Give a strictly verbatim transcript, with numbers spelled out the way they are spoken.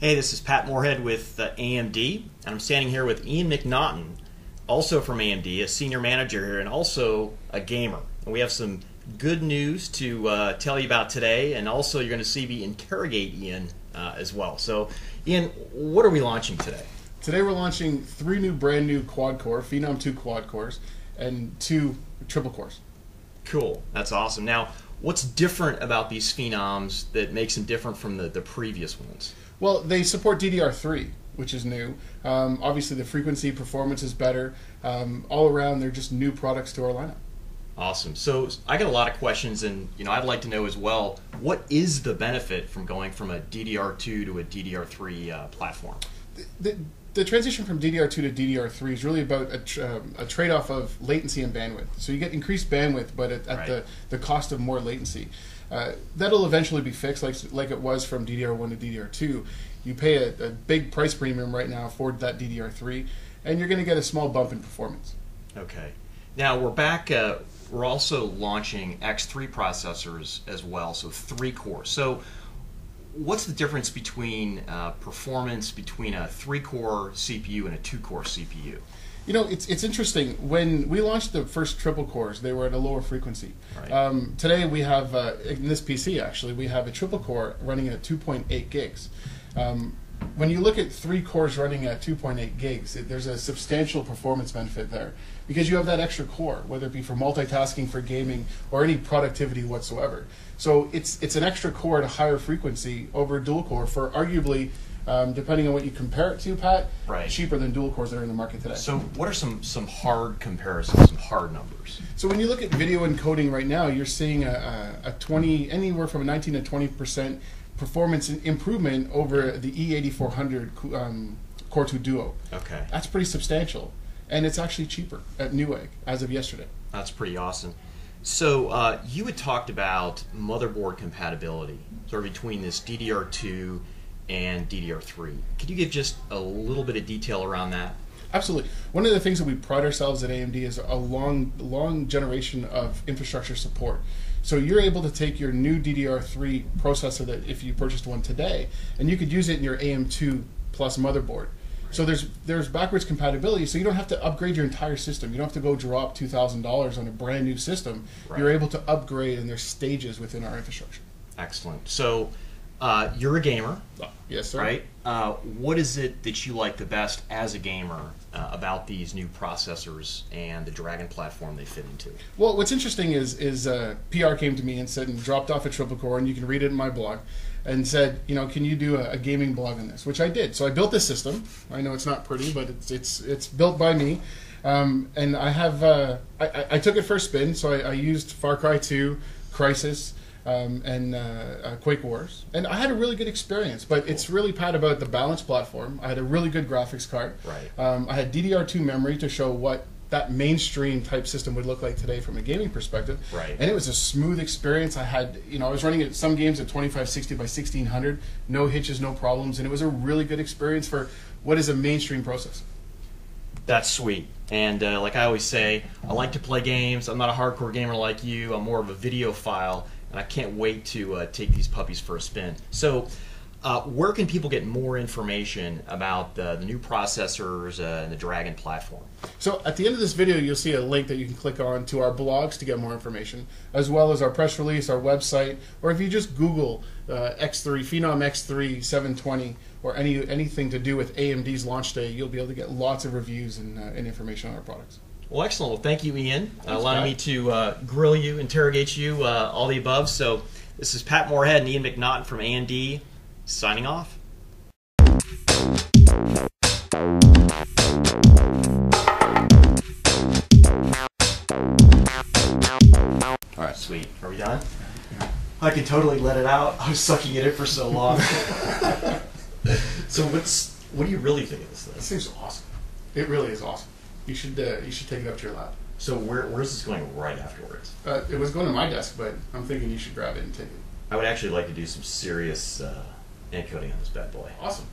Hey, this is Pat Moorhead with uh, A M D, and I'm standing here with Ian McNaughton, also from A M D, a senior manager here, and also a gamer. And we have some good news to uh, tell you about today, and also you're going to see me interrogate Ian uh, as well. So, Ian, what are we launching today? Today we're launching three new brand new quad core, Phenom two quad cores, and two triple cores. Cool. That's awesome. Now, what's different about these Phenoms that makes them different from the, the previous ones? Well, they support D D R three, which is new. Um, obviously, the frequency performance is better. Um, all around, they're just new products to our lineup. Awesome. So I got a lot of questions, and you know, I'd like to know as well, what is the benefit from going from a D D R two to a D D R three uh, platform? The, the, the transition from D D R two to D D R three is really about a, tr um, a trade-off of latency and bandwidth. So you get increased bandwidth, but at, at right. the, the cost of more latency. Uh, that'll eventually be fixed, like, like it was from D D R one to D D R two. You pay a, a big price premium right now for that D D R three, and you're going to get a small bump in performance. Okay. Now, we're back, uh, we're also launching X three processors as well, so three cores. So what's the difference between uh, performance between a three-core C P U and a two-core C P U? You know, it's, it's interesting. When we launched the first triple cores, they were at a lower frequency. Right. Um, today we have, uh, in this P C actually, we have a triple core running at two point eight gigs. Um, when you look at three cores running at two point eight gigs, it, there's a substantial performance benefit there because you have that extra core, whether it be for multitasking, for gaming, or any productivity whatsoever. So it's, it's an extra core at a higher frequency over a dual core for arguably, Um, depending on what you compare it to, Pat, right. cheaper than dual cores that are in the market today. So what are some, some hard comparisons, some hard numbers? So when you look at video encoding right now, you're seeing a, a, a twenty, anywhere from a nineteen to twenty percent performance improvement over the E eighty-four hundred um, Core two Duo. Okay. That's pretty substantial, and it's actually cheaper at Newegg as of yesterday. That's pretty awesome. So uh, you had talked about motherboard compatibility, sort of between this D D R two and D D R three. Could you give just a little bit of detail around that? Absolutely. One of the things that we pride ourselves at A M D is a long, long generation of infrastructure support. So you're able to take your new D D R three processor, that if you purchased one today, and you could use it in your A M two plus motherboard. So there's there's backwards compatibility, so you don't have to upgrade your entire system. You don't have to go drop two thousand dollars on a brand new system. Right. You're able to upgrade, and there's stages within our infrastructure. Excellent. So Uh, you're a gamer, yes, sir. Right? Uh, what is it that you like the best as a gamer uh, about these new processors and the Dragon platform they fit into? Well, what's interesting is is uh, P R came to me and said, and dropped off a triple core, and you can read it in my blog, and said, you know, can you do a, a gaming blog on this? Which I did. So I built this system. I know it's not pretty, but it's it's it's built by me, um, and I have uh, I, I took it for a spin. So I, I used Far Cry two, Crysis. Um, and uh, uh, Quake Wars, and I had a really good experience. But cool. It's really, Pat, about the balanced platform. I had a really good graphics card. Right. Um, I had D D R two memory to show what that mainstream type system would look like today from a gaming perspective. Right. And it was a smooth experience. I had, you know, I was running at some games at twenty-five sixty by sixteen hundred, no hitches, no problems, and it was a really good experience for what is a mainstream process. That's sweet. And uh, like I always say, I like to play games. I'm not a hardcore gamer like you. I'm more of a videophile. And I can't wait to uh, take these puppies for a spin. So uh, where can people get more information about uh, the new processors uh, and the Dragon platform? So at the end of this video, you'll see a link that you can click on to our blogs to get more information, as well as our press release, our website, or if you just Google uh, X three, Phenom X three seven twenty, or any anything to do with A M D's launch day, you'll be able to get lots of reviews and, uh, and information on our products. Well, excellent. Well, thank you, Ian, uh, allowing me to uh, grill you, interrogate you, uh, all the above. So this is Pat Moorhead and Ian McNaughton from A M D signing off. All right, sweet. Are we done? Yeah. I can totally let it out. I was sucking at it for so long. So what's, what do you really think of this thing? This thing's awesome. It really is awesome. You should uh, you should take it up to your lab. So where where is this going right afterwards? Uh, it was going to my desk, but I'm thinking you should grab it and take it. I would actually like to do some serious uh, encoding on this bad boy. Awesome.